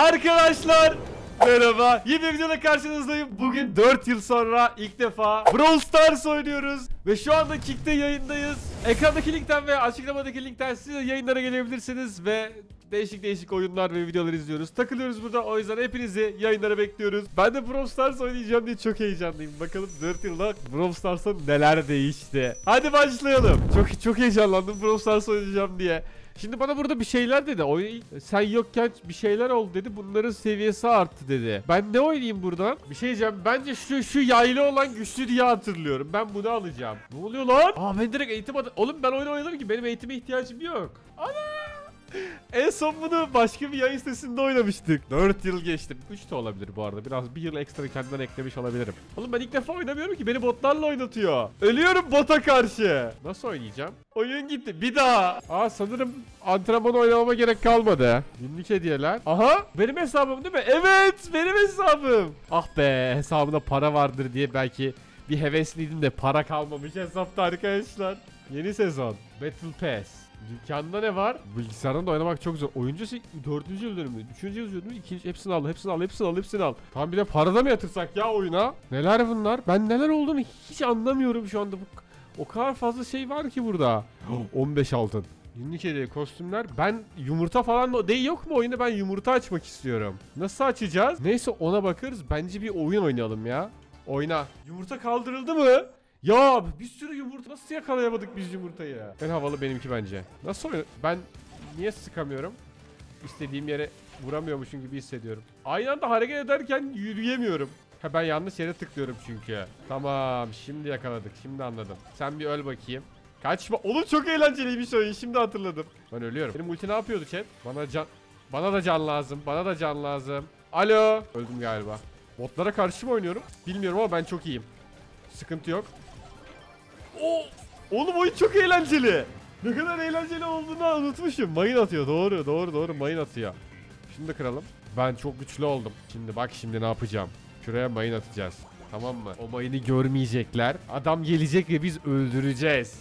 Arkadaşlar merhaba, yeni bir videoda karşınızdayım. Bugün 4 yıl sonra ilk defa Brawl Stars oynuyoruz ve şu anda Kick'te yayındayız. Ekrandaki linkten ve açıklamadaki linkten siz de yayınlara gelebilirsiniz ve değişik oyunlar ve videolar izliyoruz. Takılıyoruz burada, o yüzden hepinizi yayınlara bekliyoruz. Ben de Brawl Stars oynayacağım diye çok heyecanlıyım. Bakalım 4 yılda Brawl Stars'ta neler değişti. Hadi başlayalım. Çok heyecanlandım Brawl Stars oynayacağım diye. Şimdi bana burada bir şeyler dedi. Sen yokken bir şeyler oldu dedi. Bunların seviyesi arttı dedi. Ben ne oynayayım buradan? Bir şey diyeceğim. Bence şu yaylı olan güçlü diye hatırlıyorum. Ben bunu alacağım. Ne oluyor lan? Aa, ben direkt eğitim adı... Oğlum ben oyunu oynadım ki. Benim eğitime ihtiyacım yok. Ana! En son bunu başka bir yayın sitesinde oynamıştık. 4 yıl geçti. 3 de olabilir bu arada. Biraz bir yıl ekstra kendimden eklemiş olabilirim. Oğlum ben ilk defa oynamıyorum ki. Beni botlarla oynatıyor. Ölüyorum bota karşı. Nasıl oynayacağım? Oyun gitti. Bir daha. Aa, sanırım antrenman oynamama gerek kalmadı. Günlük hediyeler. Aha. Benim hesabım değil mi? Evet. Benim hesabım. Ah be. Hesabımda para vardır diye belki bir hevesliydim de para kalmamış hesapta arkadaşlar. Yeni sezon. Battle Pass. Dükkanda ne var? Bilgisayardan da oynamak çok zor. Oyuncu 4. yıl dönümü, 3. yıl dönümü, 2. Hepsini al. Tam bir de parada mı yatırsak ya oyuna? Neler bunlar? Ben neler olduğunu hiç anlamıyorum şu anda. O kadar fazla şey var ki burada. 15 altın. Günlük hediye, kostümler. Ben yumurta falan değil, yok mu oyunda? Ben yumurta açmak istiyorum. Nasıl açacağız? Neyse, ona bakarız. Bence bir oyun oynayalım ya. Oyna. Yumurta kaldırıldı mı? Ya bir sürü yumurta, nasıl yakalayamadık biz yumurtayı ya? En havalı benimki bence. Nasıl oynadım? Ben niye sıkamıyorum? İstediğim yere vuramıyormuşum gibi hissediyorum. Aynı anda hareket ederken yürüyemiyorum. Ha, ben yanlış yere tıklıyorum çünkü. Tamam, şimdi yakaladık, şimdi anladım. Sen bir öl bakayım. Kaçma. Oğlum çok eğlenceliymiş oyun, şimdi hatırladım. Ben ölüyorum. Benim ulti ne yapıyordu chat? Bana da can lazım. Alo. Öldüm galiba. Botlara karşı mı oynuyorum? Bilmiyorum ama ben çok iyiyim. Sıkıntı yok. Oo, oğlum oyun çok eğlenceli. Ne kadar eğlenceli olduğunu unutmuşum. Mayın atıyor, doğru, mayın atıyor. Şimdi de kıralım. Ben çok güçlü oldum. Şimdi bak, şimdi ne yapacağım? Şuraya mayın atacağız. Tamam mı? O mayını görmeyecekler. Adam gelecek ve biz öldüreceğiz.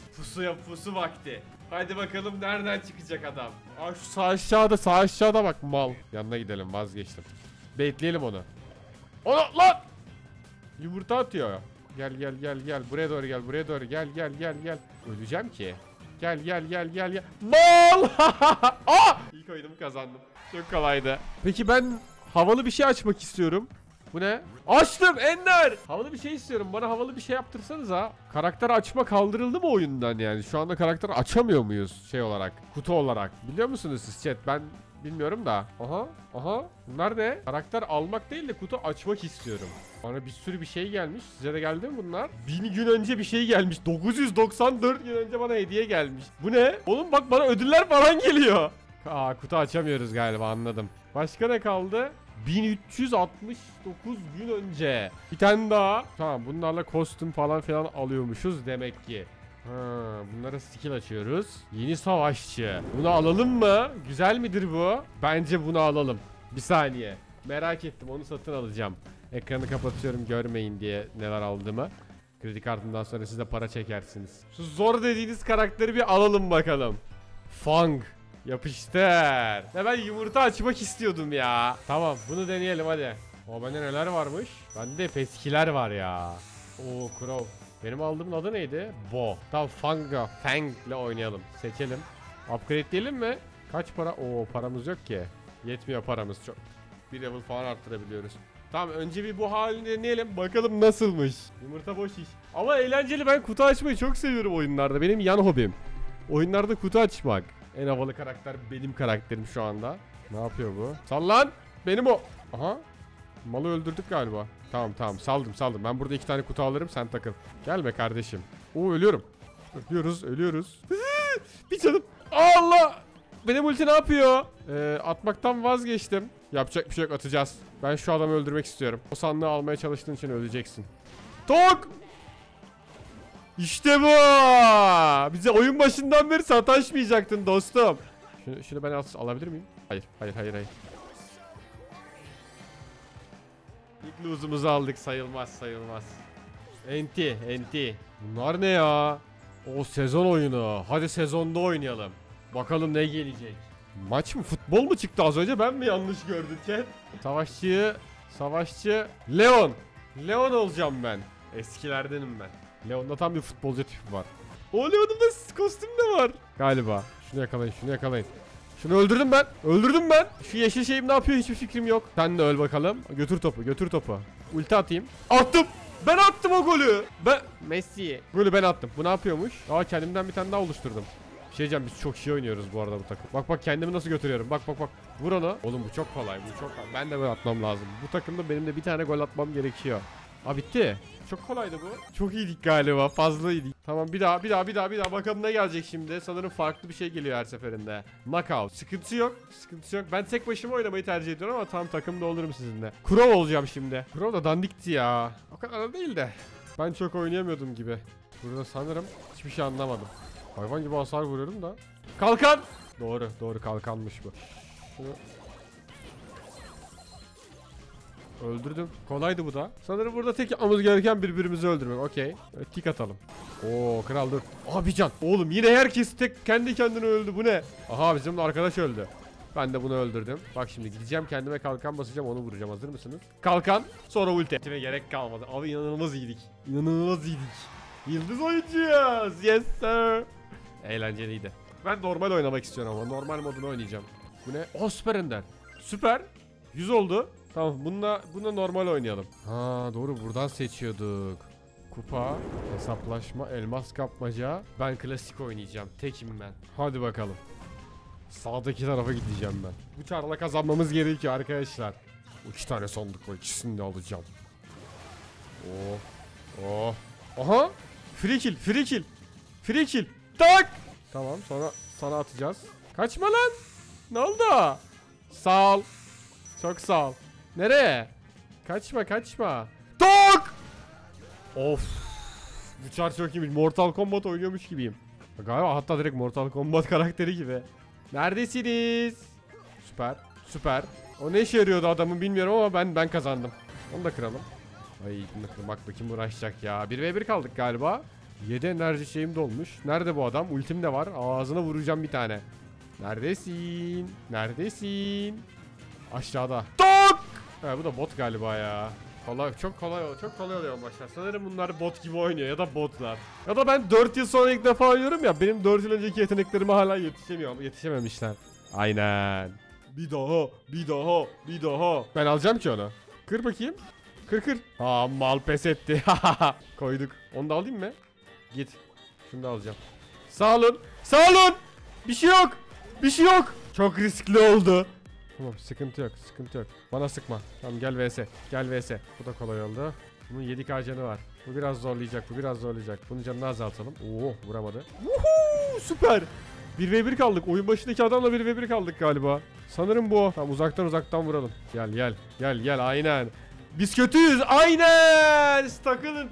Pusu vakti. Hadi bakalım nereden çıkacak adam. Aa, şu sağ aşağıda bak mal. Yanına gidelim, vazgeçtim. Bekleyelim onu. Ona lan! Yumurta atıyor. Gel buraya doğru gel. Öleceğim ki. Gel. Mal! Aa! İlk oyunumu kazandım. Çok kolaydı. Peki ben havalı bir şey açmak istiyorum. Bu ne? Açtım Ender. Havalı bir şey istiyorum. Bana havalı bir şey yaptırsanız ha. Karakter açma kaldırıldı mı oyundan yani? Şu anda karakter açamıyor muyuz şey olarak? Kutu olarak. Biliyor musunuz siz chat? Ben bilmiyorum da. Aha. Bunlar ne? Karakter almak değil de kutu açmak istiyorum. Bana bir sürü bir şey gelmiş. Size de geldi mi bunlar? 1000 gün önce bir şey gelmiş. 994 gün önce bana hediye gelmiş. Bu ne? Oğlum bak, bana ödüller falan geliyor. Aa, kutu açamıyoruz galiba, anladım. Başka ne kaldı? 1369 gün önce. Bir tane daha. Tamam, bunlarla kostüm falan filan alıyormuşuz demek ki. Ha, bunlara skill açıyoruz. Yeni savaşçı. Bunu alalım mı? Güzel midir bu? Bence bunu alalım. Bir saniye. Merak ettim, onu satın alacağım. Ekranı kapatıyorum görmeyin diye neler aldığımı. Kredi kartından sonra siz de para çekersiniz. Şu zor dediğiniz karakteri bir alalım bakalım. Fang. Yapıştır. Ya ben yumurta açmak istiyordum ya. Tamam, bunu deneyelim hadi. O bende neler varmış? Bende peskiler var ya. Oo, Crow. Benim aldığımın adı neydi? Bo. Tamam, Fang'la oynayalım. Seçelim. Upgrade diyelim mi? Kaç para? Oo, paramız yok ki. Yetmiyor paramız çok. Bir level falan arttırabiliyoruz. Tamam, önce bir bu halini deneyelim. Bakalım nasılmış. Yumurta boş iş. Ama eğlenceli, ben kutu açmayı çok seviyorum oyunlarda. Benim yan hobim. Oyunlarda kutu açmak. En havalı karakter benim karakterim şu anda. Ne yapıyor bu? Sallan! Benim o! Aha! Malı öldürdük galiba. Tamam, saldım. Ben burada 2 tane kutu alırım, sen takıl. Gelme kardeşim. Oo, ölüyorum. Ölüyoruz. Bir canım. Allah! Benim ulti ne yapıyor? Atmaktan vazgeçtim. Yapacak bir şey yok, atacağız. Ben şu adamı öldürmek istiyorum. O sandığı almaya çalıştığın için öleceksin. Tok! İşte bu! Bize oyun başından beri sataşmayacaktın dostum. Şunu ben alabilir miyim? Hayır. İlk lose'umuzu aldık, sayılmaz. Enti. Bunlar ne ya? O sezon oyunu. Hadi sezonda oynayalım. Bakalım ne gelecek. Maç mı? Futbol mu çıktı az önce? Ben mi yanlış gördüm chat? Savaşçı Leon. Leon olacağım ben. Eskilerdenim ben. Leon'da tam bir futbolcu tipi var. O Leon'un da kostüm de var galiba. Şunu yakalayın, şunu yakalayın. Şunu öldürdüm ben. Öldürdüm ben. Şu yeşil şeyim ne yapıyor? Hiçbir fikrim yok. Sen de öl bakalım. Götür topu, götür topu. Ulti atayım. Attım. Ben attım o golü. Ben Messi. Golü ben attım. Bu ne yapıyormuş? Aa, kendimden bir tane daha oluşturdum. Bir şey diyeceğim, biz çok iyi oynuyoruz bu arada bu takım. Bak bak kendimi nasıl götürüyorum. Bak bak bak. Vur onu. Oğlum bu çok kolay. Bu çok kolay. Ben de gol atmam lazım. Bu takımda benim de bir tane gol atmam gerekiyor. Aa bitti. Çok kolaydı bu. Çok iyiydik galiba. Fazla iyiydik. Tamam bir daha. Bakalım ne gelecek şimdi. Sanırım farklı bir şey geliyor her seferinde. Knockout. Sıkıntı yok. Sıkıntı yok. Ben tek başıma oynamayı tercih ediyorum ama tam takımda olurum sizinle. Crow olacağım şimdi. Crow da dandikti ya. O kadar da değil de. Ben çok oynayamıyordum gibi. Burada sanırım hiçbir şey anlamadım. Hayvan gibi hasar vuruyorum da. Kalkan. Doğru kalkanmış bu. Şunu... Öldürdüm. Kolaydı bu da. Sanırım burada tek yapmamız gereken birbirimizi öldürmek. Okey. Kick atalım. Oo kral dur. Aha bir can. Oğlum yine herkes tek kendi kendine öldü. Bu ne? Aha bizim de arkadaş öldü. Ben de bunu öldürdüm. Bak şimdi gideceğim kendime kalkan basacağım, onu vuracağım. Hazır mısınız? Kalkan sonra ulti. Ultime gerek kalmadı. Abi inanılmaz iyiydik. İnanılmaz iyiydik. Yıldız oyuncuyuz. Yes sir. Eğlenceliydi. Ben normal oynamak istiyorum ama normal modunu oynayacağım. Bu ne? Oh süper ender. Süper. 100 oldu. Tamam bununla normal oynayalım. Ha doğru buradan seçiyorduk. Kupa, hesaplaşma, elmas kapmaca. Ben klasik oynayacağım. Tekim ben. Hadi bakalım. Sağdaki tarafa gideceğim ben. Bu çarla kazanmamız gerekiyor arkadaşlar. İki tane sandık var. İkisini de alacağım. Oh. Oh. Aha. Free kill. Free kill. Free kill. Tak. Tamam sonra sana atacağız. Kaçma lan. Ne oldu? Sağ ol. Çok sağ ol. Nereye? Kaçma. Tok! Of. Bu çar çok iyiymiş. Mortal Kombat oynuyormuş gibiyim. Galiba hatta direkt Mortal Kombat karakteri gibi. Neredesiniz? Süper. O ne işe yarıyordu adamın bilmiyorum ama ben kazandım. Onu da kıralım. Ay bunu da kırmak da kim uğraşacak ya. 1v1 kaldık galiba. 7 enerji şeyim dolmuş. Nerede bu adam? Ultim de var. Ağzına vuracağım bir tane. Neredesin? Aşağıda. Tok! Bu da bot galiba ya. Kolay, çok kolay oluyor başlar. Sanırım bunlar bot gibi oynuyor ya da botlar. Ya da ben 4 yıl sonra ilk defa oynuyorum ya. Benim 4 yıl önceki yeteneklerime hala yetişememişler. Aynen. Bir daha. Ben alacağım ki onu. Kır bakayım. Kır. Aa mal pes etti. Koyduk. Onu da alayım mı? Git. Şunu da alacağım. Sağ olun. Bir şey yok. Çok riskli oldu. Tamam sıkıntı yok. Bana sıkma. Tamam gel vs. Bu da kolay oldu. Bunun 7k canı var. Bu biraz zorlayacak. Bunun canını azaltalım. Oo vuramadı. Vuhuu süper. 1v1 kaldık. Oyun başındaki adamla 1v1 kaldık galiba. Sanırım bu. Tamam uzaktan vuralım. Gel aynen. Biz kötüyüz aynen. Takılın.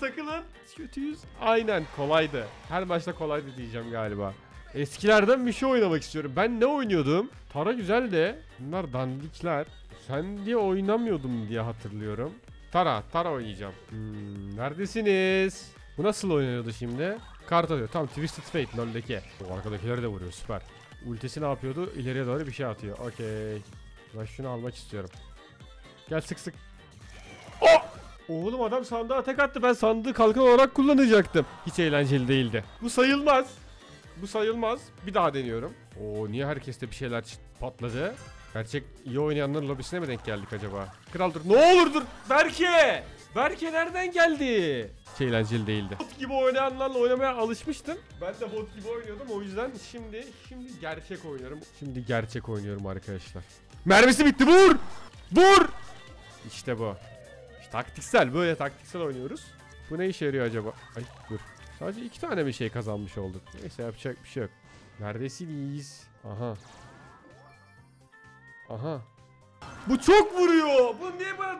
Biz kötüyüz aynen. Kolaydı. Her maçta kolaydı diyeceğim galiba. Eskilerden bir şey oynamak istiyorum. Ben ne oynuyordum? Tara güzel de bunlar dandikler. Sen diye oynamıyordum diye hatırlıyorum. Tara oynayacağım. Neredesiniz? Bu nasıl oynuyordu şimdi? Kart atıyor. Tam Twisted Fate LoL'deki. O arkadakileri de vuruyor süper. Ultesi ne yapıyordu? İleriye doğru bir şey atıyor. Okey. Ben şunu almak istiyorum. Gel sık. Oh! Oğlum adam sandığa tek attı. Ben sandığı kalkan olarak kullanacaktım. Hiç eğlenceli değildi. Bu sayılmaz. Bir daha deniyorum. Oo niye herkeste bir şeyler patladı? Gerçek iyi oynayanların lobisine mi denk geldik acaba? Kral dur. Ne olur dur. Berke nereden geldi? Eğlenceli değildi. Bot gibi oynayanlarla oynamaya alışmıştım. Ben de bot gibi oynuyordum. O yüzden şimdi gerçek oynuyorum. Arkadaşlar. Mermisi bitti. Vur. İşte bu. İşte böyle taktiksel oynuyoruz. Bu ne işe yarıyor acaba? Ay dur. Sadece 2 tane bir şey kazanmış olduk. Neyse yapacak bir şey yok. Neredesiniz? Aha. Bu çok vuruyor. Bu niye bana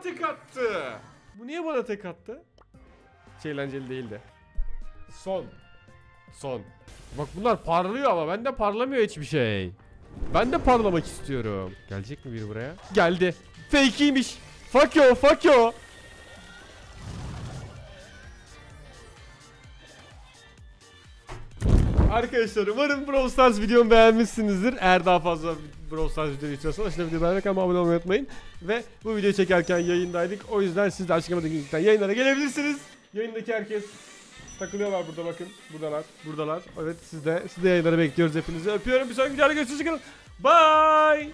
tek attı? Hiç eğlenceli değildi. Son. Bak bunlar parlıyor ama bende parlamıyor hiçbir şey. Ben de parlamak istiyorum. Gelecek mi biri buraya? Geldi. Fake'iymiş. Fuck yo. Arkadaşlar umarım Brawl Stars videomu beğenmişsinizdir. Eğer daha fazla Brawl Stars videoyu istiyorsanız işte videoyu beğenmek ama abone olmayı unutmayın. Ve bu videoyu çekerken yayındaydık. O yüzden siz de açıklamadaki linkten yayınlara gelebilirsiniz. Yayındaki herkes takılıyorlar burada, bakın. Buradalar. Evet, siz de yayınları bekliyoruz hepinizi. Öpüyorum. Bir sonraki videoda görüşürüz. Bye.